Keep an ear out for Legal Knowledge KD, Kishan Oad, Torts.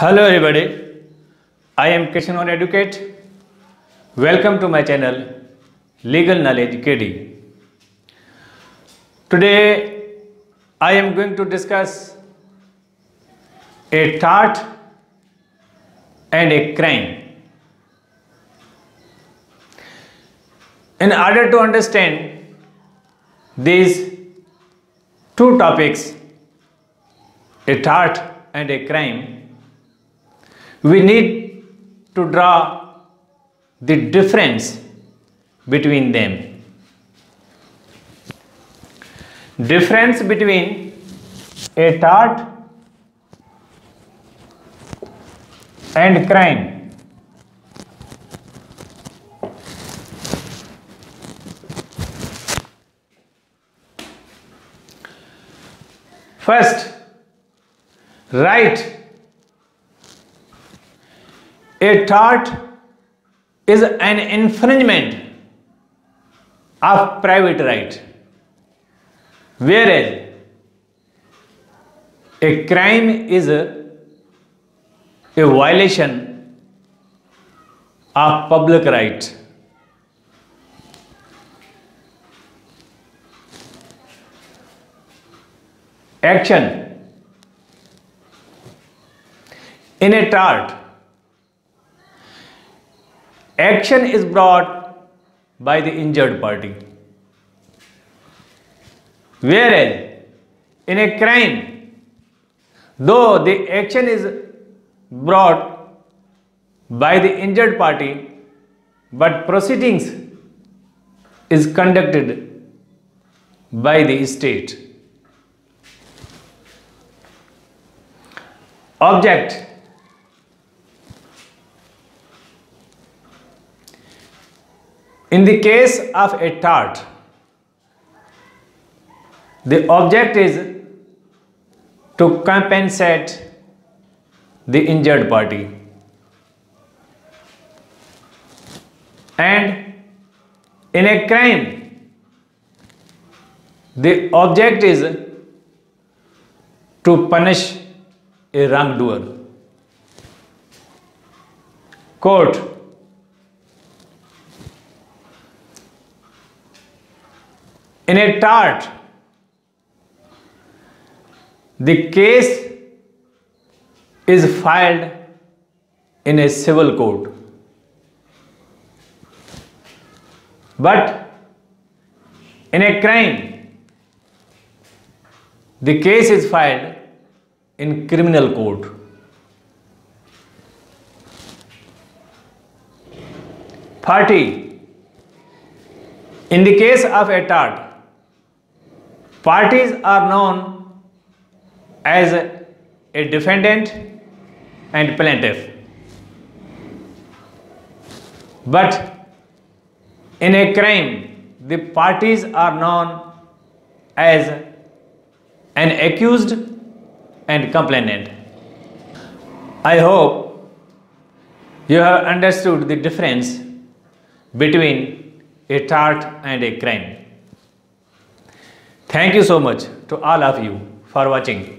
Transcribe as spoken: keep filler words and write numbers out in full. Hello everybody, I am Kishan Oad Educate. Welcome to my channel Legal Knowledge K D. Today I am going to discuss a tort and a crime. In order to understand these two topics, a tort and a crime, we need to draw the difference between them. Difference between a tort and crime. First, right. A tort is an infringement of private right, whereas a crime is a, a violation of public right. Action. In a tort, action is brought by the injured party, whereas in a crime, though the action is brought by the injured party, but proceedings is conducted by the state. Object. In the case of a tort, the object is to compensate the injured party, and in a crime, the object is to punish a wrongdoer. Court. In a tort, the case is filed in a civil court, but in a crime, the case is filed in criminal court. Party. In the case of a tort, parties are known as a defendant and plaintiff, but in a crime, the parties are known as an accused and complainant. I hope you have understood the difference between a tort and a crime. Thank you so much to all of you for watching.